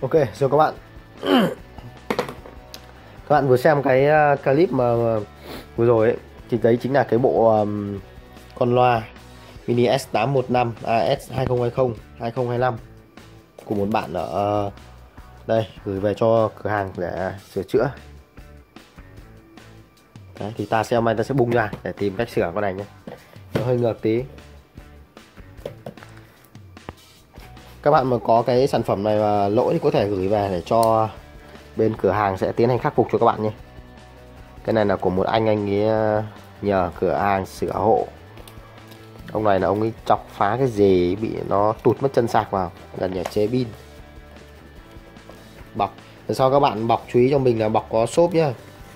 Ok rồi các bạn. Các bạn vừa xem cái clip mà vừa rồi ấy, thì đấy chính là cái bộ con loa mini S815 S2020 2025 của một bạn ở đây gửi về cho cửa hàng để sửa chữa. Đấy, thì ta sẽ hôm nay ta sẽ bung ra để tìm cách sửa con này nhé. Nó hơi ngược tí. Các bạn mà có cái sản phẩm này mà lỗi thì có thể gửi về để cho bên cửa hàng sẽ tiến hành khắc phục cho các bạn nhé. Cái này là của một anh ấy nhờ cửa hàng sửa hộ. Ông này là ông ấy chọc phá cái gì bị nó tụt mất chân sạc vào, gần nhà chế pin. Bọc. Lần sau các bạn bọc chú ý cho mình là bọc có xốp nhá.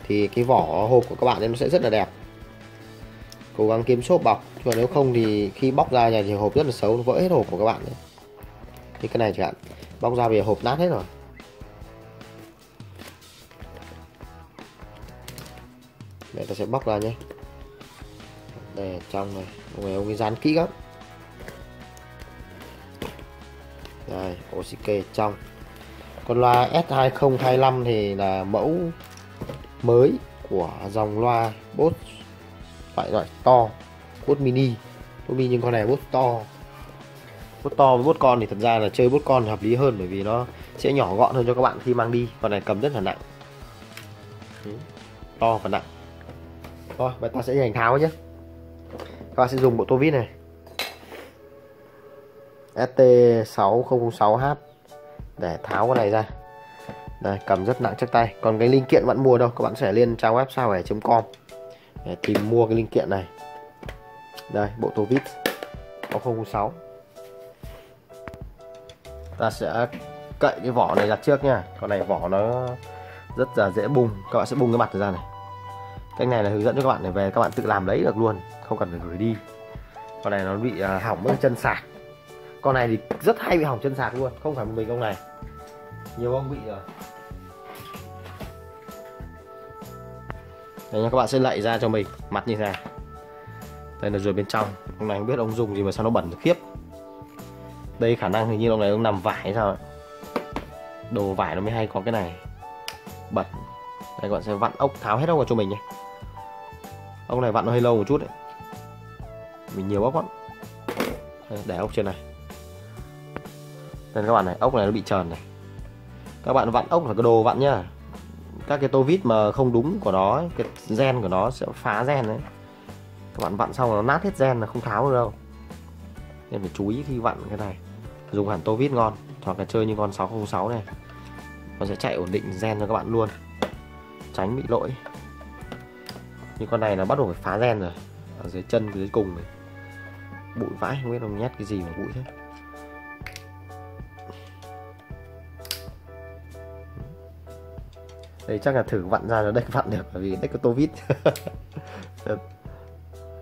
Thì cái vỏ hộp của các bạn nó sẽ rất là đẹp. Cố gắng kiếm xốp bọc, còn nếu không thì khi bóc ra nhà thì hộp rất là xấu, vỡ hết hộp của các bạn đấy. Thì cái này chẳng hạn, bóc ra về hộp nát hết rồi. Để ta sẽ bóc ra nhé. Để trong này, ông ấy dán kỹ lắm. Đây, OCK trong. Con loa S2025 thì là mẫu mới của dòng loa Bose loại to, Bose mini, nhưng con này Bose to. Bốt to với bốt con thì thật ra là chơi bốt con hợp lý hơn, bởi vì nó sẽ nhỏ gọn hơn cho các bạn khi mang đi. Con này cầm rất là nặng. To và nặng. Thôi, vậy ta sẽ hành tháo nhé. Các bạn sẽ dùng bộ tô vít này. ST606H để tháo con này ra. Đây, cầm rất nặng chắc tay. Còn cái linh kiện bạn mua đâu, các bạn sẽ lên trang web sao8.com để tìm mua cái linh kiện này. Đây, bộ tô vít 006. Ta sẽ cậy cái vỏ này ra trước nha. Con này vỏ nó rất là dễ bung. Các bạn sẽ bung cái mặt ra này. Cái này là hướng dẫn cho các bạn để về các bạn tự làm lấy được luôn, không cần phải gửi đi. Con này nó bị hỏng mất chân sạc. Con này thì rất hay bị hỏng chân sạc luôn, không phải một mình ông này, nhiều ông bị rồi. Đấy nha, các bạn sẽ lạy ra cho mình mặt như thế này. Đây là ruồi bên trong. Ông này không biết ông dùng gì mà sao nó bẩn được khiếp. Đây khả năng hình như ông này ông nằm vải hay sao ấy. Đồ vải nó mới hay có cái này. Bật. Đây các bạn sẽ vặn ốc, tháo hết ốc vào cho mình nhé. Ốc này vặn nó hơi lâu một chút đấy. Mình nhiều ốc lắm. Để ốc trên này. Nên các bạn này, ốc này nó bị trần này. Các bạn vặn ốc là cái đồ vặn nhá. Các cái tô vít mà không đúng của nó ấy, cái gen của nó sẽ phá gen đấy. Các bạn vặn xong nó nát hết gen là không tháo được đâu. Nên phải chú ý khi vặn cái này. Dùng hẳn tô vít ngon, hoặc là chơi như con 606 này. Nó sẽ chạy ổn định gen cho các bạn luôn, tránh bị lỗi. Như con này là bắt đầu phải phá gen rồi. Ở dưới chân, dưới cùng này. Bụi vãi, không biết nó nhét cái gì mà bụi thế. Đây chắc là thử vặn ra nó đếch vặn được, bởi vì đếch có tô vít.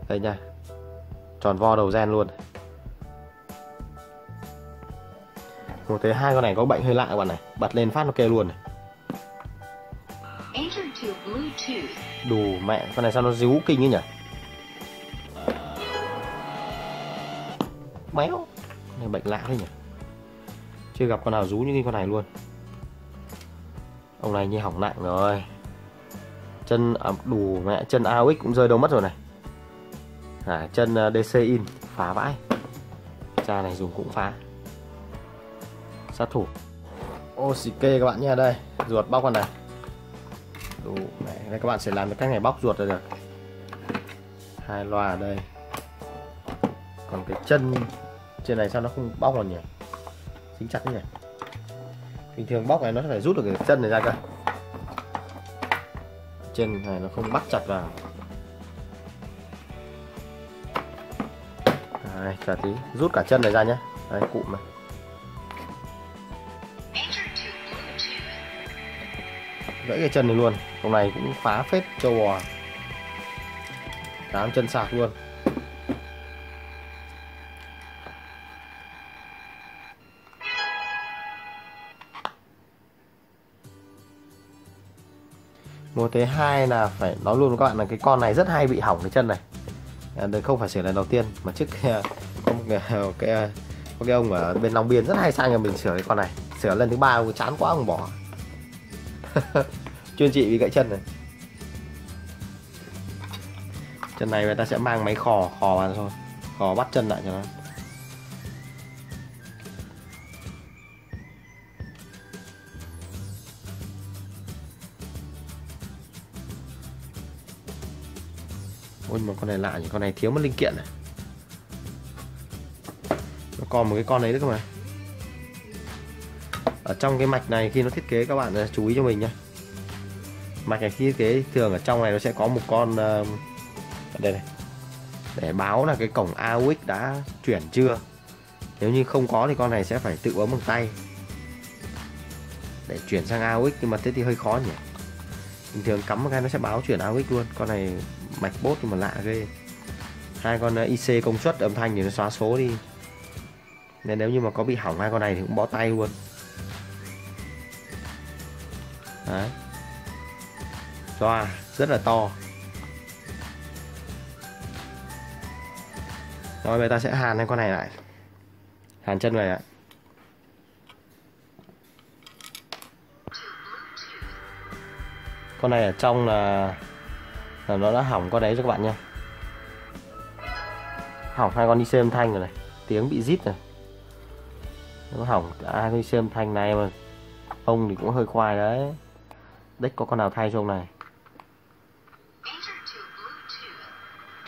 Đây nha. Tròn vo đầu gen luôn. Một tới hai con này có bệnh hơi lạ các bạn này, bật lên phát nó kêu luôn này. Đù mẹ, con này sao nó díu kinh ấy nhỉ? Méo, này bệnh lạ thế nhỉ? Chưa gặp con nào rú như con này luôn. Ông này như hỏng nặng rồi. Chân đù mẹ, chân AOX cũng rơi đâu mất rồi này. À, chân DC in phá vãi. Cha này dùng cũng phá. Sát thủ. OCK các bạn nha, đây, ruột bóc con này. Đủ mẹ, đây các bạn sẽ làm được cách này bóc ruột là được. Hai loa ở đây. Còn cái chân trên này sao nó không bóc vào nhỉ? Dính chặt thế nhỉ? Bình thường bóc này nó phải rút được cái chân này ra cơ. Chân này nó không bắt chặt vào. Đây, chờ tí, rút cả chân này ra nhé. Đây, cụm này. gãy cái chân này luôn. Con này cũng phá phết châu bò, tám chân sạc luôn. Một thứ hai là phải nói luôn các bạn là cái con này rất hay bị hỏng cái chân này. Đấy không phải sửa lần đầu tiên mà trước có cái ông ở bên Long Biên rất hay sang nhà mình sửa cái con này. Sửa lần thứ ba ông chán quá ông bỏ. Chuyên trị bị gãy chân này. Chân này người ta sẽ mang máy khò vào thôi, khò bắt chân lại cho nó. Ôi mà con này lạ nhỉ, con này thiếu mất linh kiện này. Nó còn một cái con đấy nữa cơ mà. Ở trong cái mạch này khi nó thiết kế các bạn chú ý cho mình nhé. Mạch này khi thiết kế thường ở trong này nó sẽ có một con đây này, để báo là cái cổng AUX đã chuyển chưa. Nếu như không có thì con này sẽ phải tự bấm bằng tay để chuyển sang AUX, nhưng mà thế thì hơi khó nhỉ. Bình thường cắm vào cái nó sẽ báo chuyển AUX luôn. Con này mạch bốt nhưng mà lạ ghê. Hai con IC công suất âm thanh thì nó xóa số đi, nên nếu như mà có bị hỏng hai con này thì cũng bó tay luôn. Đấy, loa rất là to. Rồi người ta sẽ hàn hai con này lại, hàn chân này ạ. Con này ở trong là nó đã hỏng con đấy cho các bạn nha. Hỏng hai con IC âm thanh rồi này, tiếng bị rít này. Nó hỏng cả hai con IC âm thanh này mà ông thì cũng hơi khoai đấy. Đếch có con nào thay cho ông này.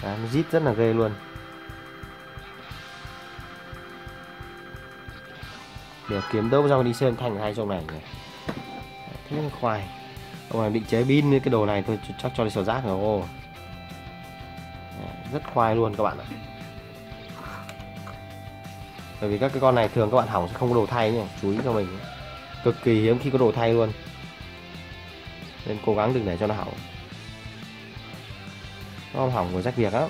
Đấy, nó rít rất là ghê luôn. Để kiếm đâu ra con IC âm thanh thay cho ông này nhỉ. Thế khoai. Ông này định chế pin cái đồ này thôi chắc cho đi sổ rác rồi. Ô, rất khoai luôn các bạn ạ. Bởi vì các cái con này thường các bạn hỏng sẽ không có đồ thay nhỉ, chú ý cho mình. Cực kỳ hiếm khi có đồ thay luôn, nên cố gắng đừng để cho nó hỏng. Nó không hỏng của rách việc lắm.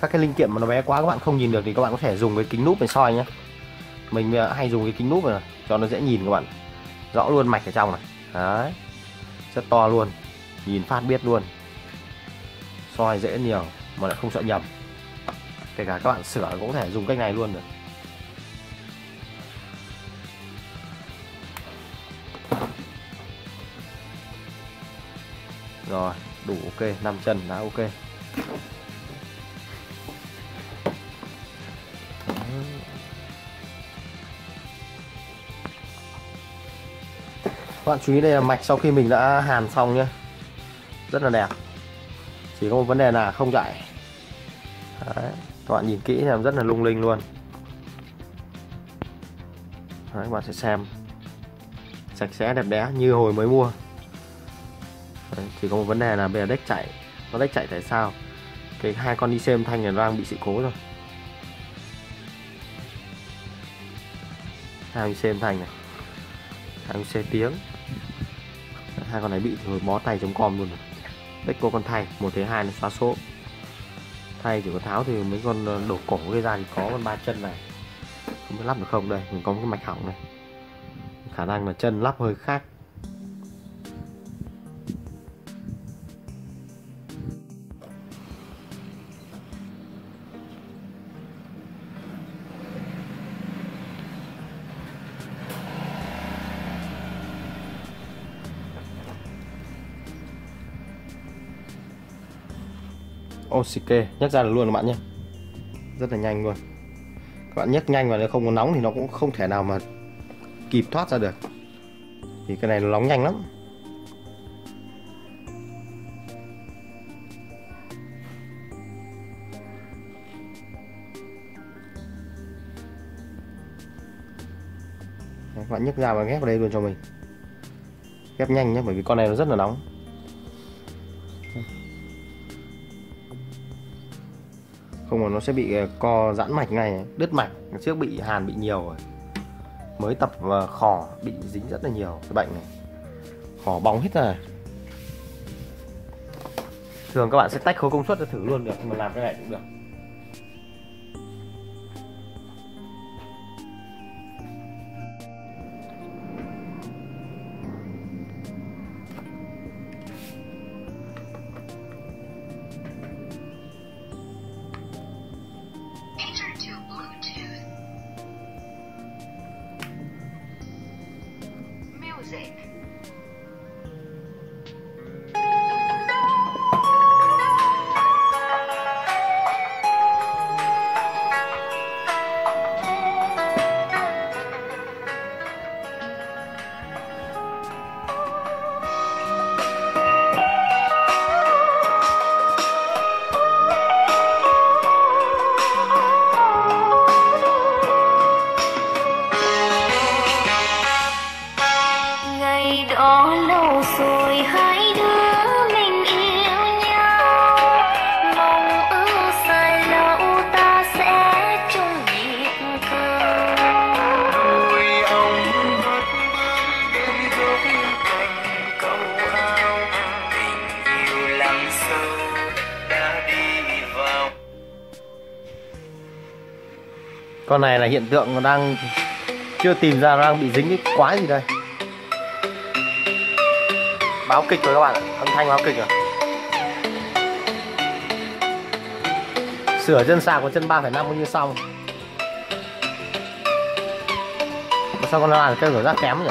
Các cái linh kiện mà nó bé quá các bạn không nhìn được thì các bạn có thể dùng cái kính núp để soi nhé. Mình hay dùng cái kính núp này cho nó dễ nhìn các bạn. Rõ luôn mạch ở trong này. Đấy, rất to luôn, nhìn phát biết luôn, soi dễ nhiều mà lại không sợ nhầm. Kể cả các bạn sửa cũng có thể dùng cách này luôn được. Rồi đủ ok, 5 chân đã ok. Các bạn chú ý đây là mạch sau khi mình đã hàn xong nhé, rất là đẹp. Chỉ có một vấn đề là không chạy. Đấy, các bạn nhìn kỹ thì rất là lung linh luôn. Đấy, các bạn sẽ xem sạch sẽ đẹp đẽ như hồi mới mua. Đấy, chỉ có một vấn đề là bây giờ đếch chạy. Nó đếch chạy tại sao? Cái hai con IC âm thanh này đang bị sự cố rồi. Hai IC âm thanh này, hai IC tiếng. Hai con này bị thì hồi bó tay .com luôn rồi. Đếch có con thay, một thế hai nó xóa số. Thay chỉ có tháo thì mấy con đổ cổ gây ra thì có con ba chân này. Không biết lắp được không đây, mình có một cái mạch hỏng này. Khả năng là chân lắp hơi khác. Ok, nhấc ra được luôn các bạn nhé, rất là nhanh luôn. Các bạn nhấc nhanh và nếu không có nóng thì nó cũng không thể nào mà kịp thoát ra được, thì cái này nó nóng nhanh lắm. Các bạn nhấc ra và ghép vào đây luôn cho mình, ghép nhanh nhé, bởi vì con này nó rất là nóng. không là nó sẽ bị co giãn mạch ngay, đứt mạch. Trước bị hàn bị nhiều rồi, mới tập khò bị dính rất là nhiều cái bệnh này, khò bóng hết rồi. Thường các bạn sẽ tách khối công suất ra thử luôn được, mà làm cái này cũng được. Con này là hiện tượng đang chưa tìm ra, đang bị dính cái quái gì đây. Báo kịch rồi các bạn ạ, âm thanh báo kịch rồi. Sửa chân sạc của chân 3,5 cũng như xong. Sao con loa này kêu rửa rác kém nhỉ?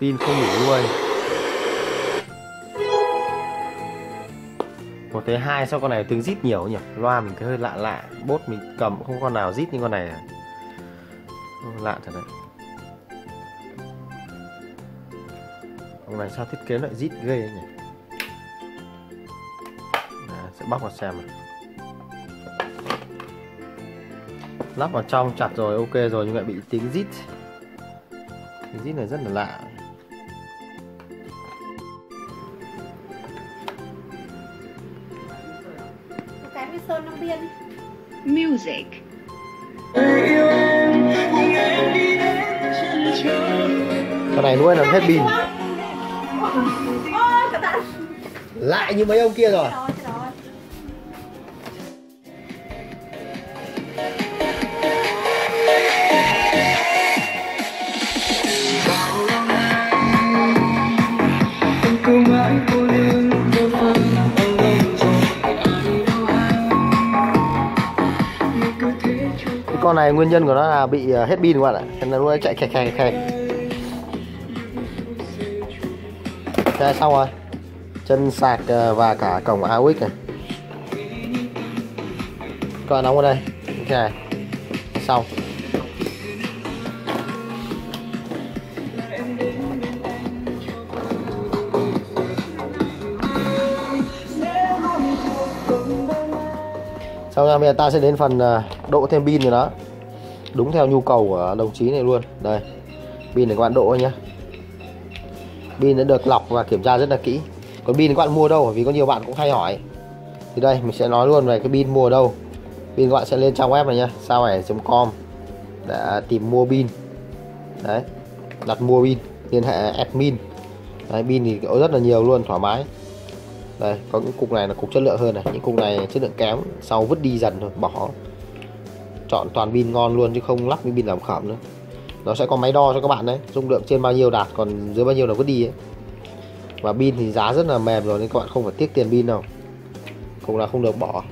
Pin không đủ nuôi. 1 tới 2. Sao con này tiếng rít nhiều nhỉ? Loa mình cái hơi lạ lạ, bốt mình cầm không con nào rít như con này. Lạ thật đấy. Con này sao thiết kế lại rít ghê ấy nhỉ? Đấy, sẽ bóc vào xem này. Lắp vào trong chặt rồi, ok rồi, nhưng lại bị tiếng rít. Tiếng rít này rất là lạ. Cái với sơn Long Biên. Music. Con này nuôi là hết pin. Lại như mấy ông kia rồi. Con này nguyên nhân của nó là bị hết pin các bạn ạ, nên là nó chạy khè khè khè. Đây xong rồi, chân sạc và cả cổng AUX này. Các bạn đóng vào đây, thế này, xong. Xong ra bây giờ ta sẽ đến phần độ thêm pin rồi đó. Đúng theo nhu cầu của đồng chí này luôn. Đây, pin này các bạn độ nhé. Pin đã được lọc và kiểm tra rất là kỹ. Còn pin các bạn mua đâu? Bởi vì có nhiều bạn cũng hay hỏi. Thì đây mình sẽ nói luôn về cái pin mua đâu. Pin các bạn sẽ lên trang web này nhé, sao8.com để tìm mua pin. Đấy, đặt mua pin, liên hệ admin. Đấy, pin thì có rất là nhiều luôn, thoải mái. Đây, có những cục này là cục chất lượng hơn này, những cục này chất lượng kém, sau vứt đi dần rồi, bỏ. Chọn toàn pin ngon luôn chứ không lắp những pin làm khẩm nữa. Nó sẽ có máy đo cho các bạn đấy, dung lượng trên bao nhiêu đạt, còn dưới bao nhiêu là vứt đi ấy. Và pin thì giá rất là mềm rồi nên các bạn không phải tiếc tiền pin đâu. cũng là không được bỏ.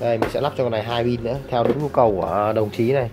Đây mình sẽ lắp cho con này 2 pin nữa theo đúng nhu cầu của đồng chí này.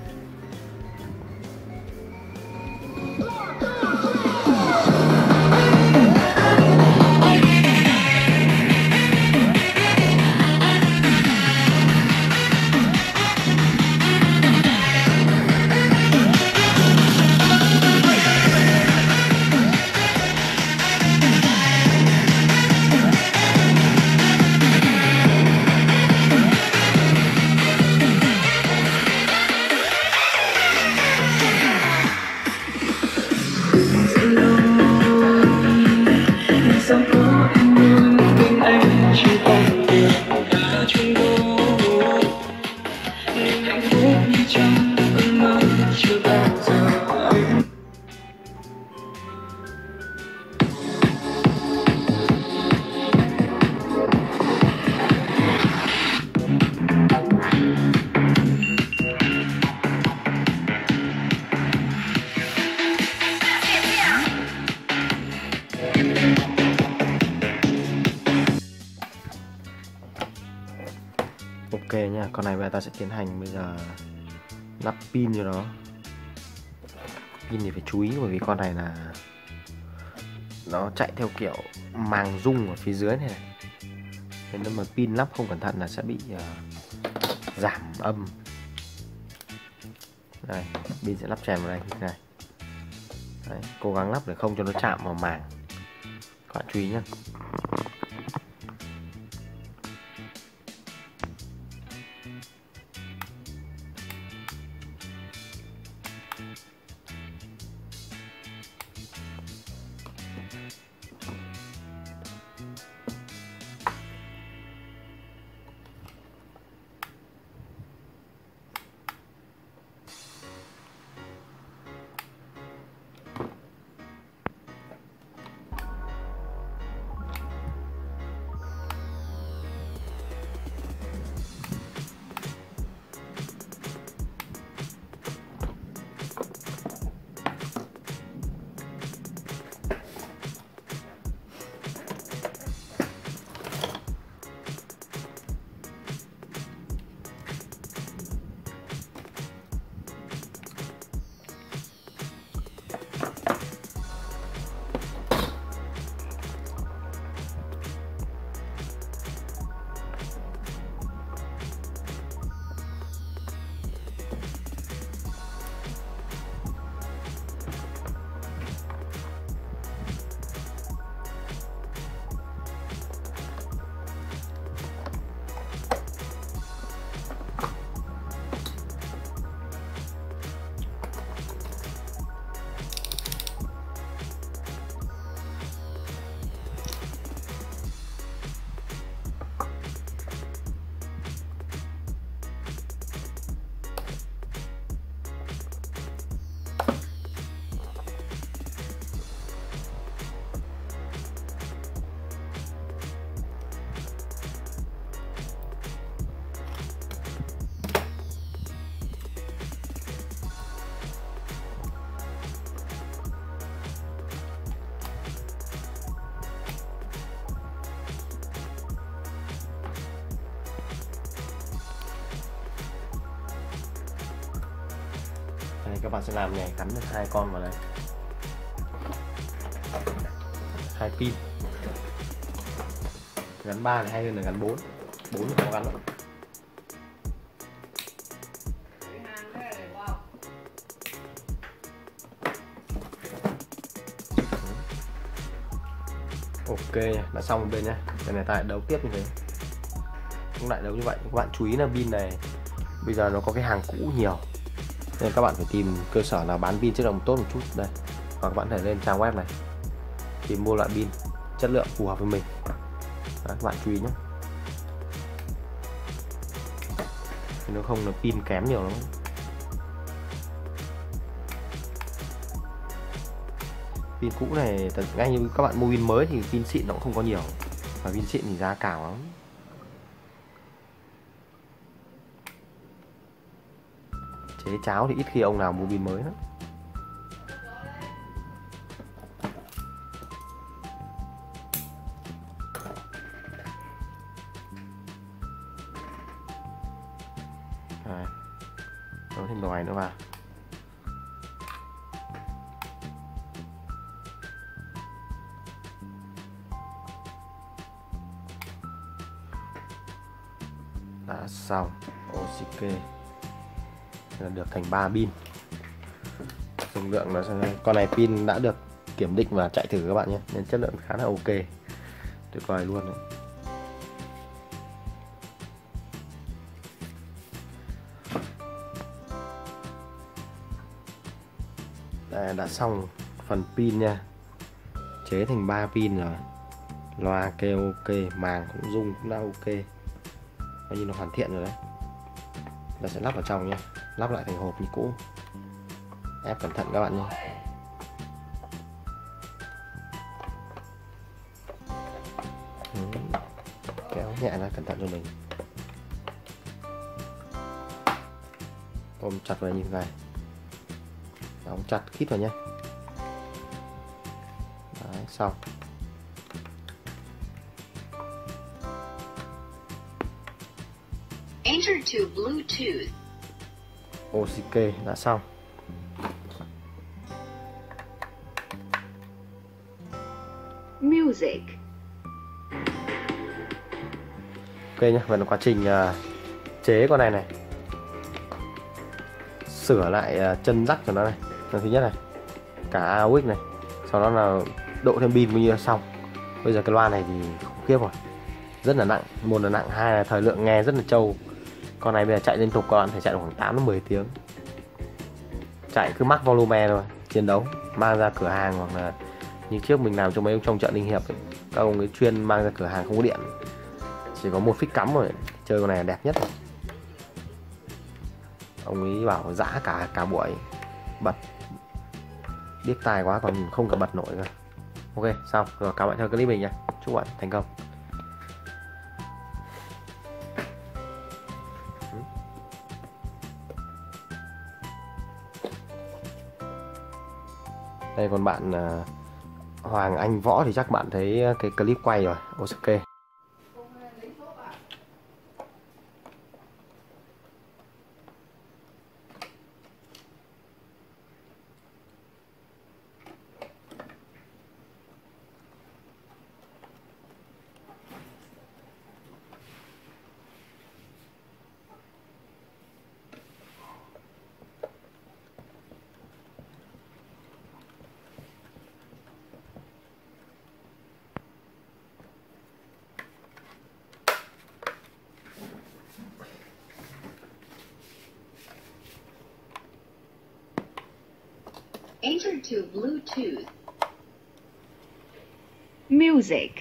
Ok nha, con này bây giờ ta sẽ tiến hành bây giờ lắp pin cho nó. Pin thì phải chú ý bởi vì con này là nó chạy theo kiểu màng rung ở phía dưới này này. Nên mà pin lắp không cẩn thận là sẽ bị giảm âm. Đây, pin sẽ lắp chèn vào đây như thế này. Đấy, cố gắng lắp để không cho nó chạm vào màng. Các bạn chú ý nhé. Các bạn sẽ làm này, cắn được 2 con vào đây, 2 pin, gắn 3 này hay hơn là gắn 4 không gắn đâu. Ok, đã xong một bên nhé. Bên này ta lại đấu tiếp như thế, cũng lại đấu như vậy. Các bạn chú ý là pin này bây giờ nó có cái hàng cũ nhiều nên các bạn phải tìm cơ sở nào bán pin chất lượng tốt một chút đây, hoặc các bạn có thể lên trang web này tìm mua loại pin chất lượng phù hợp với mình. Đấy, các bạn chú ý nhé, nếu không là pin kém nhiều lắm. Pin cũ này ngay như các bạn mua pin mới thì pin xịn nó cũng không có nhiều, và pin xịn thì giá cao lắm. Chế cháo thì ít khi ông nào mua pin mới lắm. Đấy. Đổ thêm đồ này nữa vào. Đã xong. Ok, là được thành 3 pin. Dung lượng nó sẽ... con này pin đã được kiểm định và chạy thử các bạn nhé, nên chất lượng khá là ok, tuyệt vời luôn đấy. Đây, đã xong phần pin nha, chế thành 3 pin rồi, loa kêu ok, màng cũng rung cũng đã ok, coi như nó hoàn thiện rồi đấy. Là sẽ lắp vào trong nhé, lắp lại thành hộp như cũ, ép cẩn thận các bạn nhé. Kéo nhẹ ra cẩn thận cho mình, ôm chặt vào như thế này, đóng chặt khít vào nhé. Đấy, xong. To Bluetooth. Ok, đã xong. Music. Ok nhá, vậy là quá trình chế con này này, sửa lại chân rắc của nó này, lần thứ nhất này, cả AUX này, sau đó là độ thêm pin như xong. Bây giờ cái loa này thì khủng khiếp rồi, rất là nặng, một là nặng, hai là thời lượng nghe rất là trâu. Con này bây giờ chạy liên tục các bạn phải chạy khoảng 8 đến 10 tiếng. Chạy cứ mắc volume rồi, chiến đấu, mang ra cửa hàng hoặc là như trước mình làm cho mấy ông trong chợ Ninh Hiệp ấy. Các ông ấy chuyên mang ra cửa hàng không có điện. Chỉ có một phích cắm rồi, chơi con này là đẹp nhất rồi. Ông ấy bảo dã cả buổi, bật điếc tai quá còn không cả bật nổi rồi. Ok, xong, rồi cảm ơn theo clip mình nha. Chúc bạn thành công. Đây còn bạn Hoàng Anh Võ thì chắc bạn thấy cái clip quay rồi. Ok. Enter to Bluetooth. Music.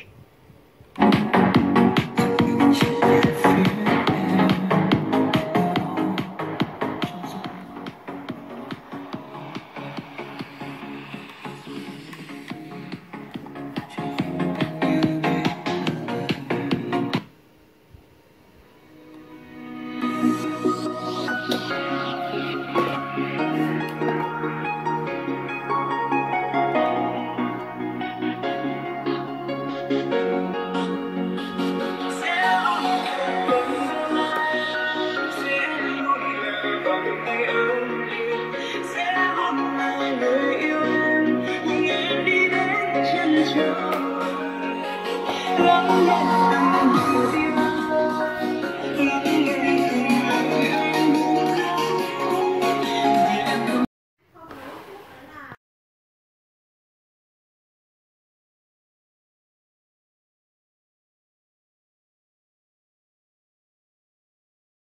Hãy subscribe cho kênh Ghiền Mì Gõ để không bỏ lỡ những video hấp dẫn.